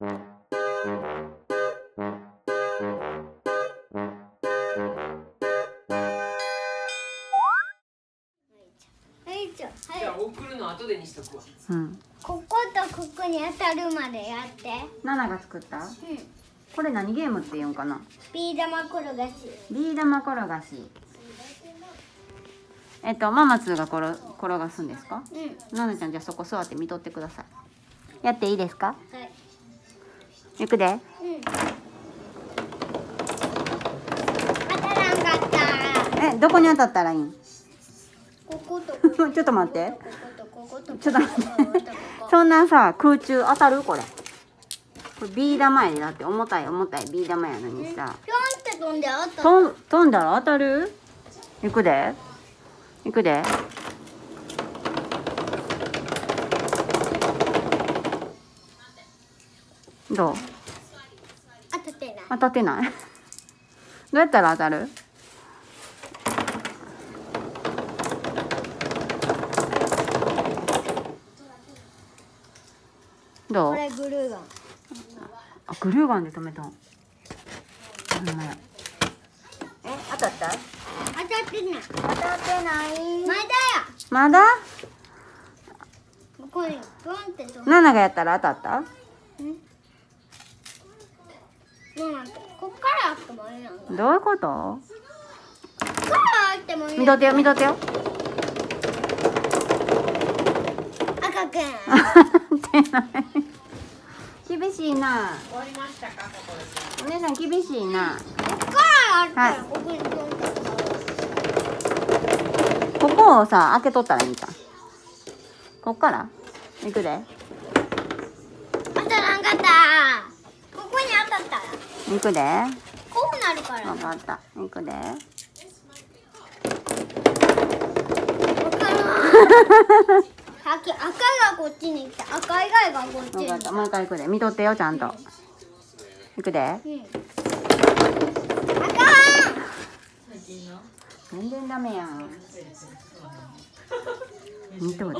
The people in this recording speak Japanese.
じゃあ送るの後でにしとくわ。うん。こことここに当たるまでやって。ナナが作った？うん。これ何ゲームって言うんかな？ビー玉転がし。ビー玉転がし。ママツーが転がすんですか？うん。ナナちゃん、じゃあそこ座って見とってください。やっていいですか？はい。行くで。うん。当たらんかった。どこに当たったらいいん？ちょっと待って。ちょっと待って。そんなんさ、空中当たるこれ。これビー玉やで、だって重たいビー玉やのにさ。ピョンって飛んで飛んだら当たる？行くで。行くで。どう？当たってない。どうやったら当たる？どう？これグルーガン。あ、グルーガンで止めたん。当たった？当たってない。まだ？これポンって止めた。ナナがやったら当たった？こっからあってもいいの？どういうこと？こっからあってもいいの？見とってよ。赤くん。厳しいな。終わりましたか、ここです。お姉さん厳しいな。はい。ここをさ開けとったらいいんじゃん。こっから行くで。当たらんかった。ここに当たったら。行くで。こうなるから。分かった。行くで。分からん。赤がこっちに来た。赤以外がこっちに来た。もう一回行くで。見とってよ、ちゃんと。行くで。全然ダメやん。見とる。